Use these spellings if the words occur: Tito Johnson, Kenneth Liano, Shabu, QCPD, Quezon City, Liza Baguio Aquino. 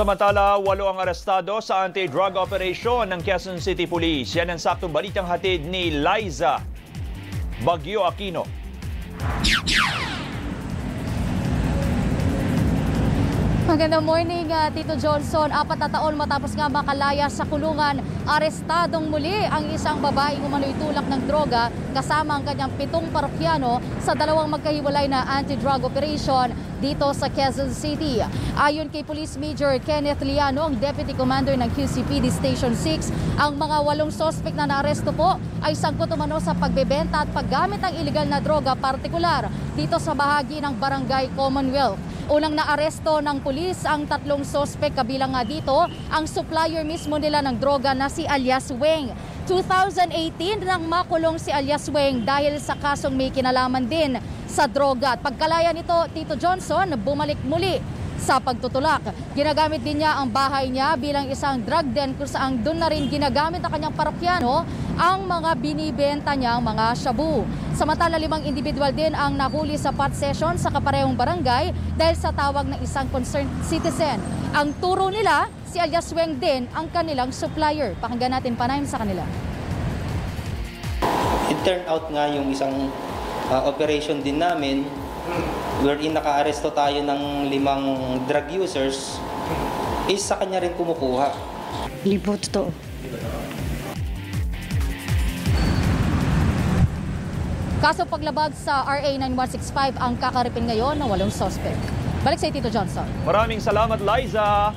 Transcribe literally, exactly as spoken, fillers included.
Samantala, walo ang arestado sa anti-drug operation ng Quezon City Police. Yan ang saktong balitang hatid ni Liza Baguio Aquino. Magandang morning, uh, Tito Johnson. Apat na taon matapos nga makalaya sa kulungan, arestadong muli ang isang babaeng umano'y tulak ng droga kasama ang kanyang pitong parokyano sa dalawang magkahiwalay na anti-drug operation dito sa Quezon City. Ayon kay Police Major Kenneth Liano, ang Deputy Commander ng Q C P D Station six, ang mga walong sospek na naaresto po ay sangkot umano sa pagbebenta at paggamit ng ilegal na droga, partikular dito sa bahagi ng Barangay Commonwealth. Unang naaresto ng pulis ang tatlong sospek, kabilang nga dito ang supplier mismo nila ng droga na si alias Weng. two thousand eighteen nang makulong si alias Weng dahil sa kasong may kinalaman din sa droga. At pagkalaya nito, Tito Johnson, bumalik muli sa pagtutulak. Ginagamit din niya ang bahay niya bilang isang drug den kung saan doon na rin ginagamit ang kanyang parokyano ang mga binibenta niyang mga shabu. Samantala, limang individual din ang nahuli sa pot session sa kaparehong barangay dahil sa tawag ng isang concerned citizen. Ang turo nila, si alias Weng din ang kanilang supplier. Pakinggan natin panayam sa kanila. It turned out nga yung isang uh, operation din namin wherein naka-aresto tayo ng limang drug users is sa kanya rin kumukuha. Libo to. Kaso paglabag sa R A nine one six five ang kakaripin ngayon ng walong sospek. Balik sa Tito Johnson. Maraming salamat, Liza.